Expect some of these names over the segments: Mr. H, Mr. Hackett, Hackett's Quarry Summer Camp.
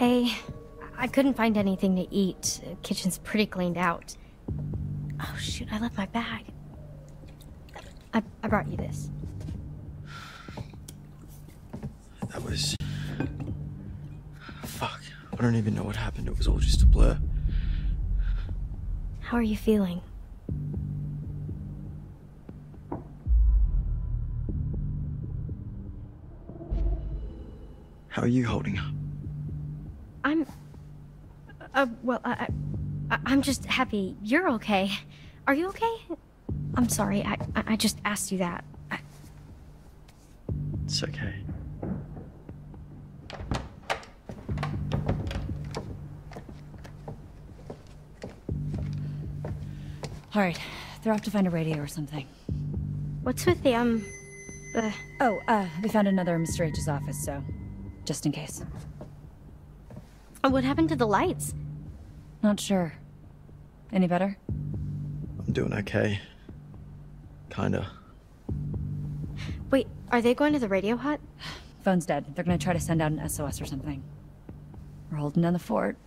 Hey, I couldn't find anything to eat. The kitchen's pretty cleaned out. Oh shoot, I left my bag. I brought you this. That was... Fuck, I don't even know what happened. It was all just a blur. How are you feeling? How are you holding up? I'm... well, I'm just happy you're okay. Are you okay? I'm sorry, I just asked you that. It's okay. All right, they're off to find a radio or something. What's with the, they found another in Mr. H's office, so... just in case. And what happened to the lights? Not sure. Any better? I'm doing okay. Kinda. Wait, are they going to the radio hut? Phone's dead. They're gonna try to send out an SOS or something. We're holding down the fort.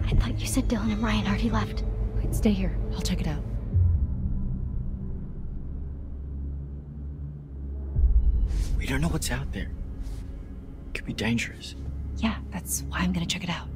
I thought you said Dylan and Ryan already left. Wait, stay here. I'll check it out. We don't know what's out there. It could be dangerous. Yeah, that's why I'm gonna check it out.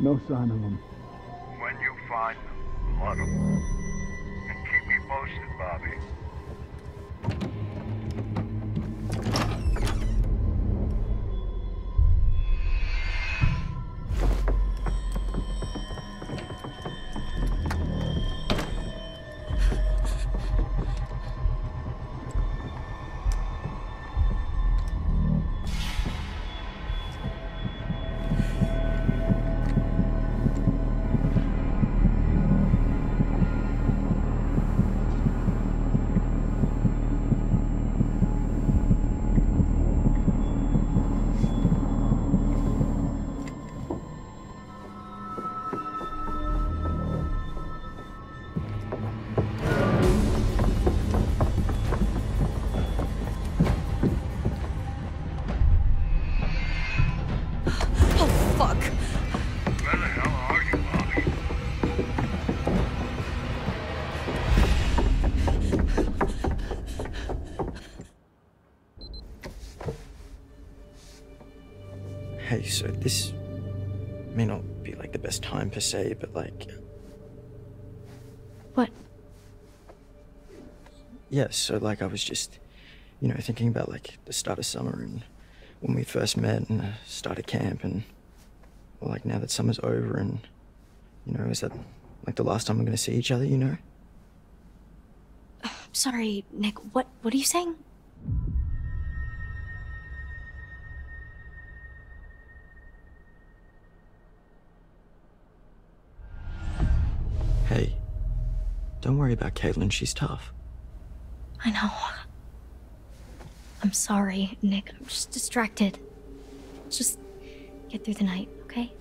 No sign of them. When you find them, hunt them. And keep me posted, Bobby. Okay, so this may not be, like, the best time per se, but, like... What? Yeah, so, like, I was just, you know, thinking about, like, the start of summer and when we first met and started camp and, well, like, now that summer's over and, you know, is that, like, the last time we're gonna see each other, you know? I'm sorry, Nick, what are you saying? Hey, don't worry about Caitlin, she's tough. I know. I'm sorry, Nick, I'm just distracted. Just get through the night, okay?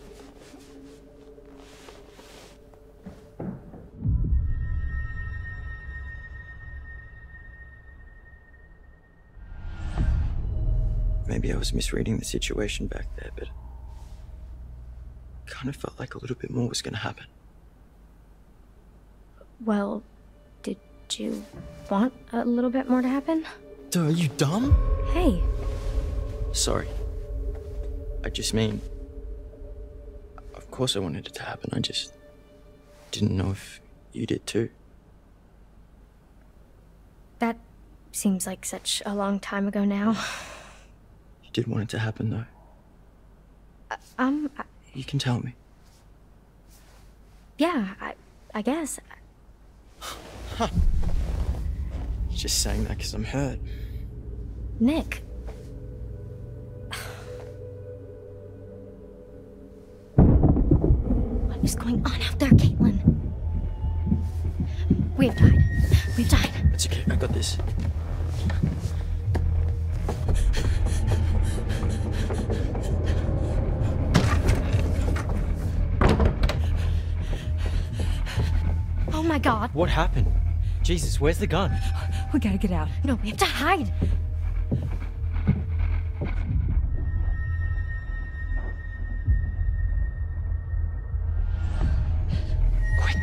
Maybe I was misreading the situation back there, but... kind of felt like a little bit more was gonna happen. Well, did you want a little bit more to happen? Duh, are you dumb? Hey. Sorry. I just mean... of course I wanted it to happen, I just... didn't know if you did too. That seems like such a long time ago now. You did want it to happen though. You can tell me. Yeah, I guess. Huh. You're just saying that because I'm hurt. Nick. What is going on out there, Caitlin? We've died. We've died. It's okay. I got this. Oh my God. What happened? Jesus, where's the gun? We gotta get out. No, we have to hide. Quick.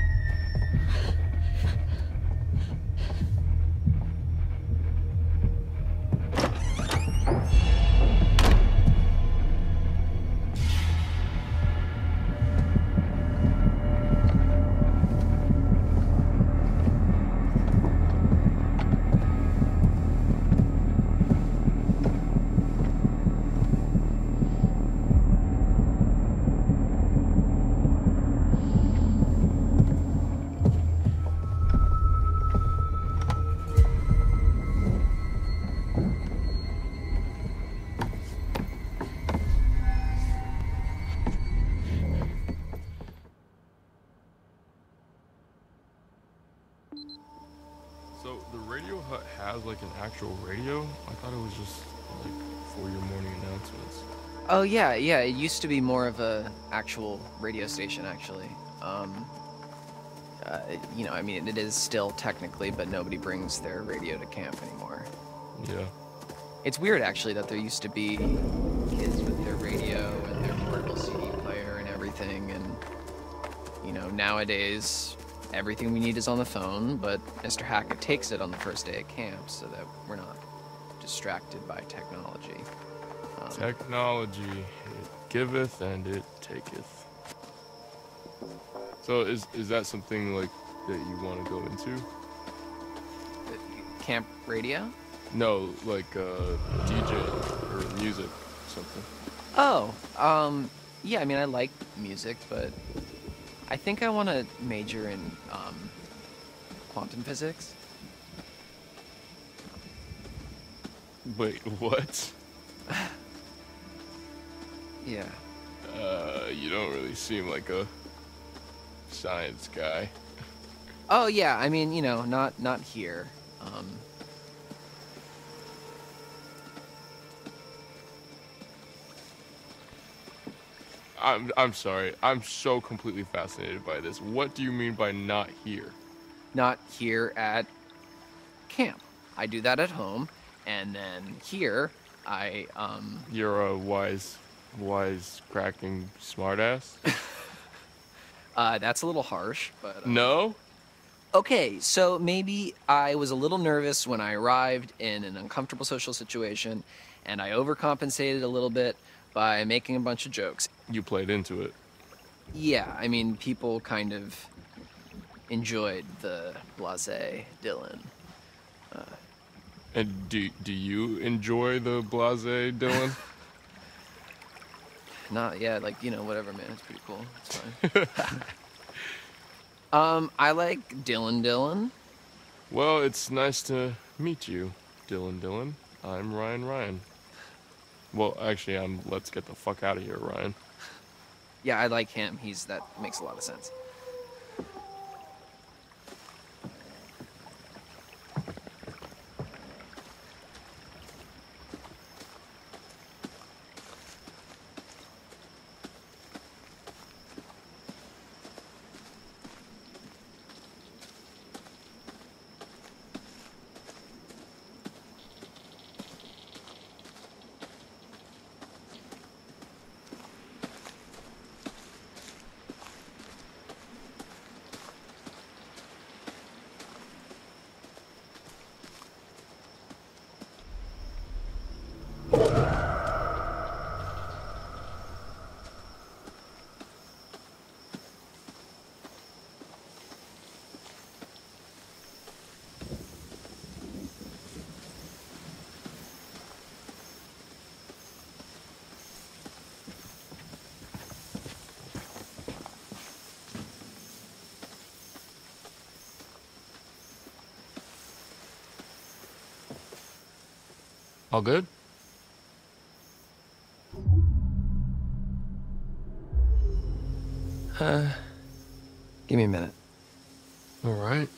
Like an actual radio? I thought it was just like for your morning announcements. Oh yeah, yeah, it used to be more of a actual radio station actually. You know, I mean it is still technically, but nobody brings their radio to camp anymore. Yeah. It's weird actually that there used to be kids with their radio and their portable CD player and everything, and you know, nowadays everything we need is on the phone, but Mr. Hackett takes it on the first day at camp so that we're not distracted by technology. Technology, it giveth and it taketh. So is that something like that you want to go into? Camp radio? No, like DJ or music or something. Oh, yeah, I mean, I like music, but... I think I want to major in quantum physics. Wait, what? Yeah. You don't really seem like a science guy. Oh yeah, I mean, you know, not here. I'm sorry. I'm so completely fascinated by this. What do you mean by not here? Not here at camp. I do that at home, and then here I You're a wise cracking smartass. That's a little harsh, but no. Okay, so maybe I was a little nervous when I arrived in an uncomfortable social situation, and I overcompensated a little bit. by making a bunch of jokes. You played into it. Yeah, I mean, people kind of enjoyed the blasé Dylan. And do you enjoy the blasé Dylan? Not yet, like, you know, whatever, man. It's pretty cool. It's fine. I like Dylan Dylan. Well, it's nice to meet you, Dylan Dylan. I'm Ryan Ryan. Well, actually, I'm let's get the fuck out of here, Ryan. Yeah, I like him. That makes a lot of sense. All good? Give me a minute. All right.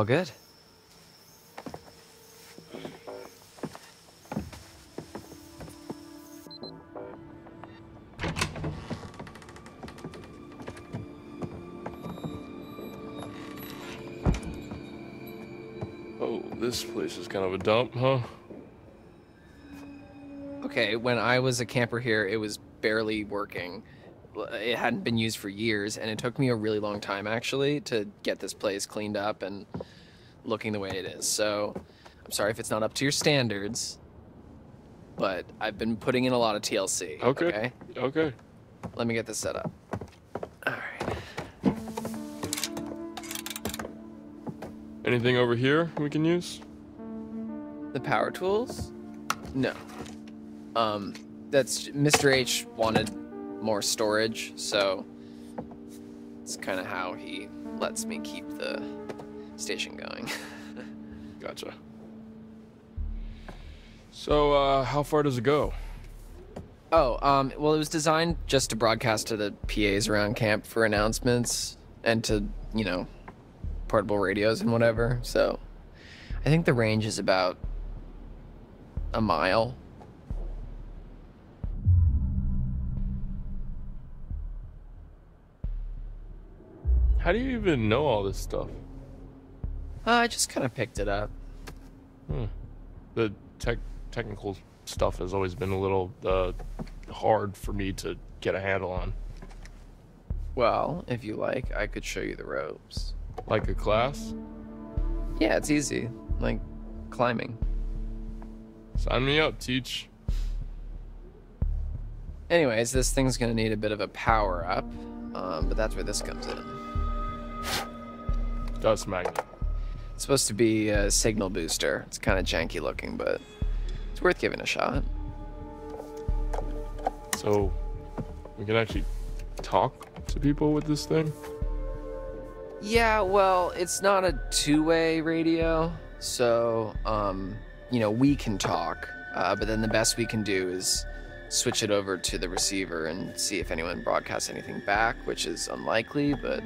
All good? Oh, this place is kind of a dump, huh? Okay, when I was a camper here, it was barely working. It hadn't been used for years, and it took me a really long time, actually, to get this place cleaned up and looking the way it is. So I'm sorry if it's not up to your standards, but I've been putting in a lot of TLC. Okay. Okay. Let me get this set up. All right. Anything over here we can use? The power tools? No. That's Mr. H wanted more storage, so it's kind of how he lets me keep the station going. Gotcha. So how far does it go? Well, it was designed just to broadcast to the PAs around camp for announcements and to, you know, portable radios and whatever. So I think the range is about 1 mile. How do you even know all this stuff? I just kind of picked it up. The technical stuff has always been a little hard for me to get a handle on. Well, if you like, I could show you the ropes. Like a class? Yeah, it's easy. Like climbing. Sign me up, teach. Anyways, this thing's going to need a bit of a power-up, but that's where this comes in. Dust magnet. It's supposed to be a signal booster. It's kind of janky looking, but it's worth giving a shot. So we can actually talk to people with this thing? Yeah, well, it's not a two-way radio, so, you know, we can talk, but then the best we can do is switch it over to the receiver and see if anyone broadcasts anything back, which is unlikely, but...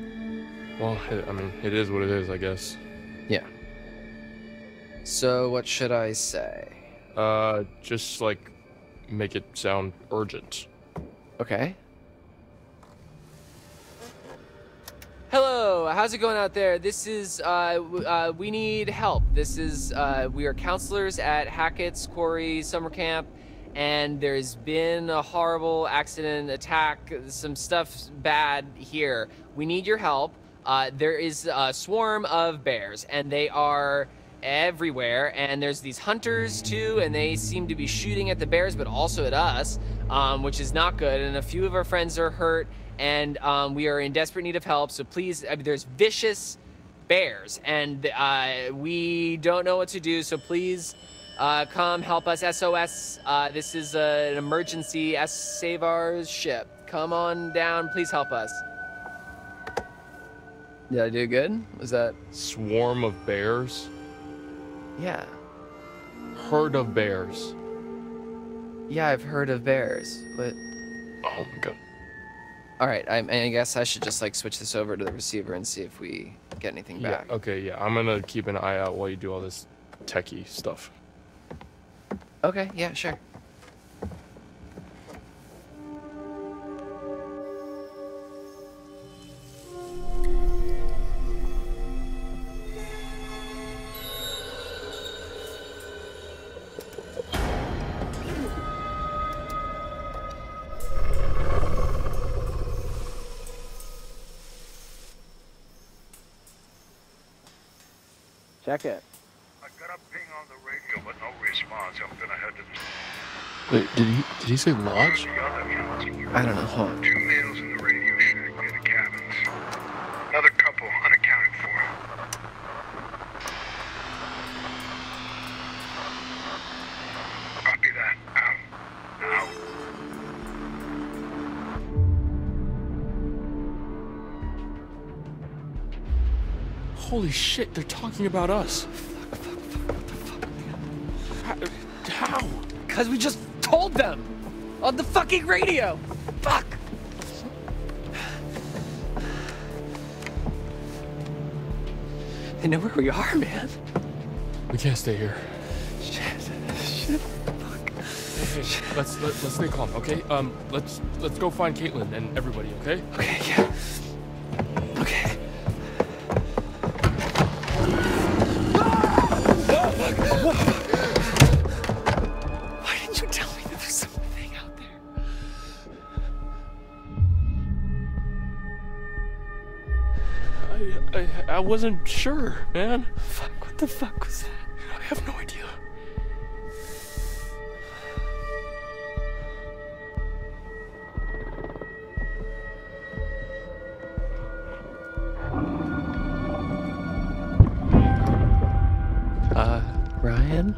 Well, I mean, it is what it is, I guess. Yeah. So what should I say? Just, like, make it sound urgent. Okay. Hello, how's it going out there? This is, we need help. This is, we are counselors at Hackett's Quarry Summer Camp, and there's been a horrible accident, attack, some stuff bad here. We need your help. There is a swarm of bears, and they are everywhere, and there's these hunters too, and they seem to be shooting at the bears, but also at us, which is not good, and a few of our friends are hurt. And we are in desperate need of help, so please, I mean, there's vicious bears, and we don't know what to do, so please come help us. SOS, this is an emergency. Save our ship. Come on down, please help us. Did I do good? Was that... Swarm of bears? Yeah. Herd of bears. Yeah, I've heard of bears, but... Oh my god. All right, I guess I should just like switch this over to the receiver and see if we get anything back. Yeah, okay, yeah, I'm gonna keep an eye out while you do all this techie stuff. Okay, yeah, sure. Check it. I got a ping on the radio, but no response. I'm gonna head to... Wait, did he say lodge? I don't know. Hold on. Two males in the radio shack near the cabins. Another couple unaccounted for. Copy that. Out. Holy shit, they're talking about us. Fuck, how? Because we just told them! On the fucking radio! Fuck! They know where we are, man. We can't stay here. Shit, fuck. Hey, let's stay calm, okay? Let's go find Caitlin and everybody, okay? Okay, yeah. I wasn't sure, man. Fuck, what the fuck was that? I have no idea. Ryan?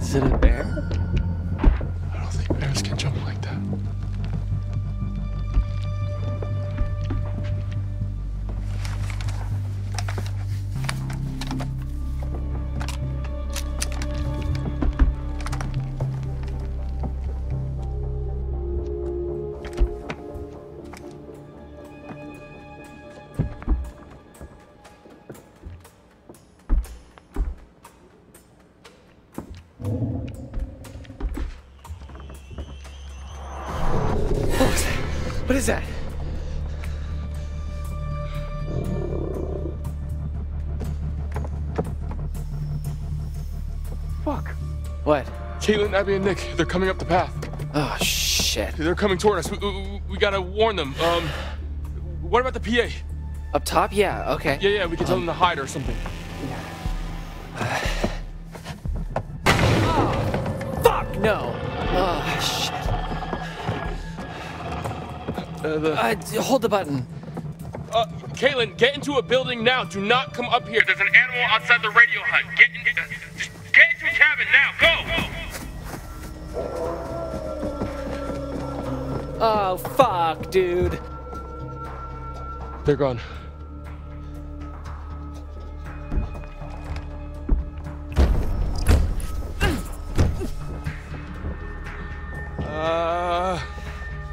Is it a bear? I don't think bears can jump like that. What is that? Fuck. What? Caitlin, Abby, and Nick, they're coming up the path. Oh, shit. They're coming toward us. We gotta warn them. What about the PA? Up top? Yeah, okay. Yeah, we can tell them to hide or something. Yeah. Oh, fuck, no. Oh, shit. Hold the button. Caitlin, get into a building now. Do not come up here. There's an animal outside the radio hut. Just get into a cabin now. Go! Oh, fuck, dude. They're gone.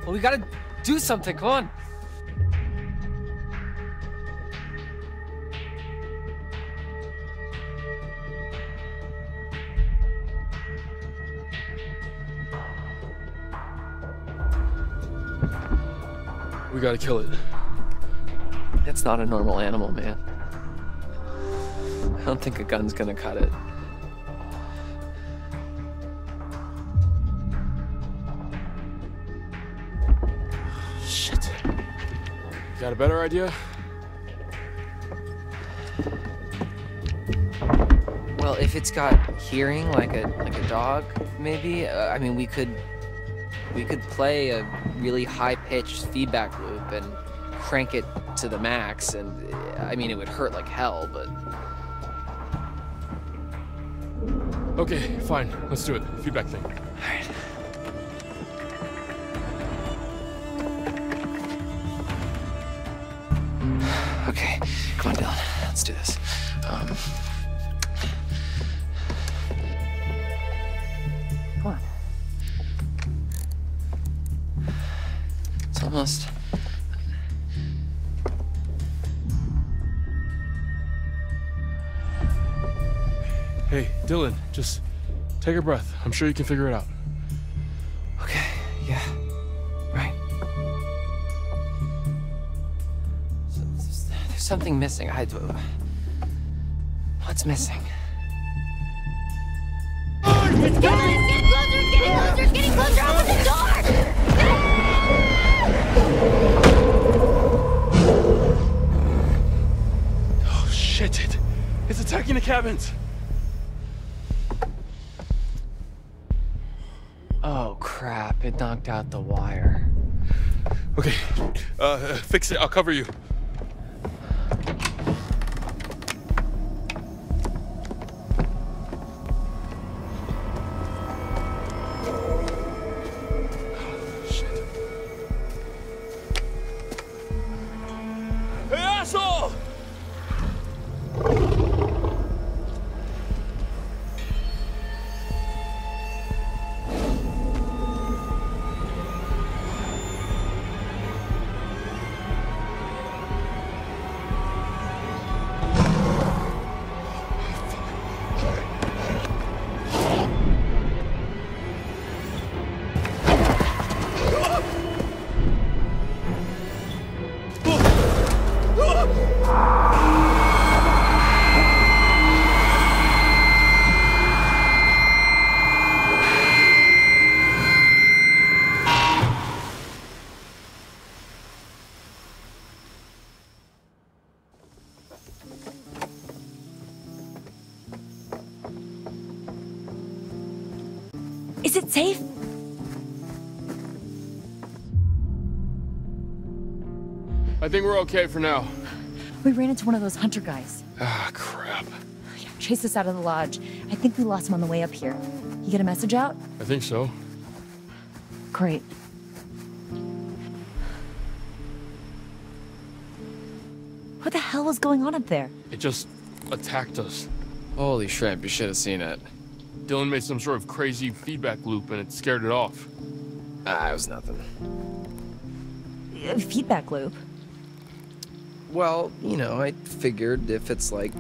Well, we gotta do something. Come on. We gotta kill it. That's not a normal animal, man. I don't think a gun's gonna cut it. Shit. Got a better idea? Well, if it's got hearing, like a dog, maybe. I mean, we could play a really high-pitched feedback loop and crank it to the max, and I mean, it would hurt like hell, but... Okay, fine. Let's do it. Feedback thing. All right. Okay, come on, Dylan. Let's do this. Come on. It's almost... Hey, Dylan, just take a breath. I'm sure you can figure it out. Okay, yeah, right. There's something missing. What's missing? It's getting closer, it's getting closer, it's getting closer! Open the door! Oh, shit, it's attacking the cabins! Oh, crap. It knocked out the wire. Okay. Fix it. I'll cover you. Oh, shit. Hey, asshole! Is it safe? I think we're okay for now. We ran into one of those hunter guys. Ah, crap. Yeah, chased us out of the lodge. I think we lost him on the way up here. You get a message out? I think so. Great. What the hell was going on up there? It just attacked us. Holy shrimp, you should have seen it. Dylan made some sort of crazy feedback loop and it scared it off. Ah, it was nothing. Feedback loop? Well, you know, I figured if it's like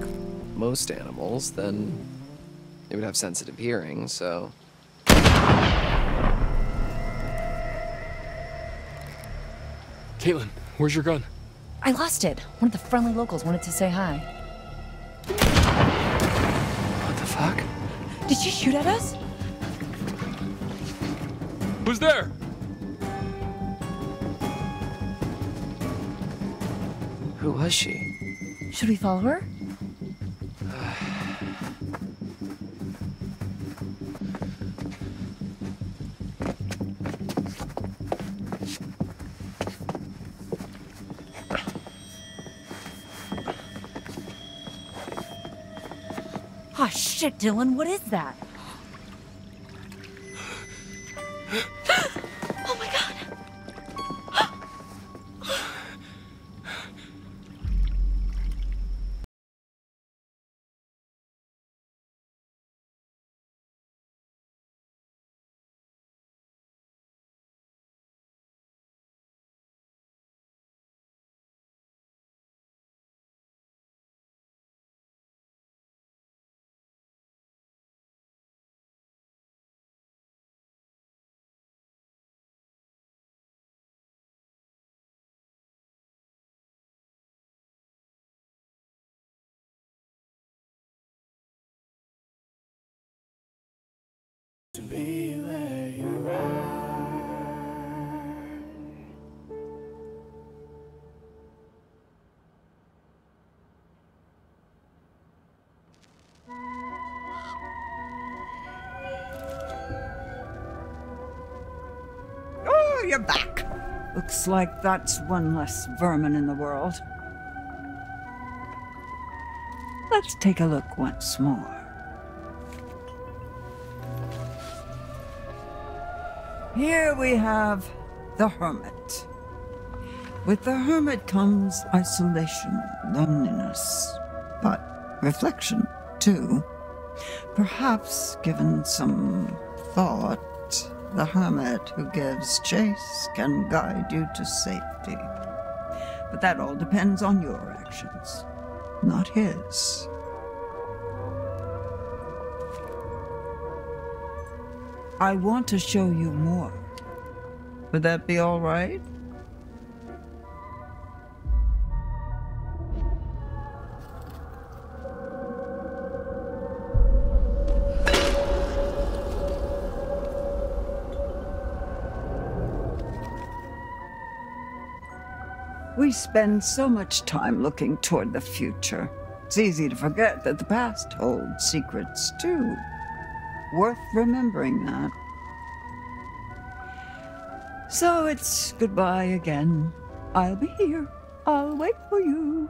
most animals, then it would have sensitive hearing, so... Caitlin, where's your gun? I lost it. One of the friendly locals wanted to say hi. What the fuck? Did she shoot at us? Who's there? Who was she? Should we follow her? Oh, shit, Dylan, what is that? Oh, my God. To be where you are. Oh, you're back. Looks like that's one less vermin in the world. Let's take a look once more. Here we have the hermit. With the hermit comes isolation, loneliness, but reflection too. Perhaps, given some thought, the hermit who gives chase can guide you to safety. But that all depends on your actions, not his. I want to show you more. Would that be all right? We spend so much time looking toward the future. It's easy to forget that the past holds secrets too. Worth remembering that. So it's goodbye again. I'll be here. I'll wait for you.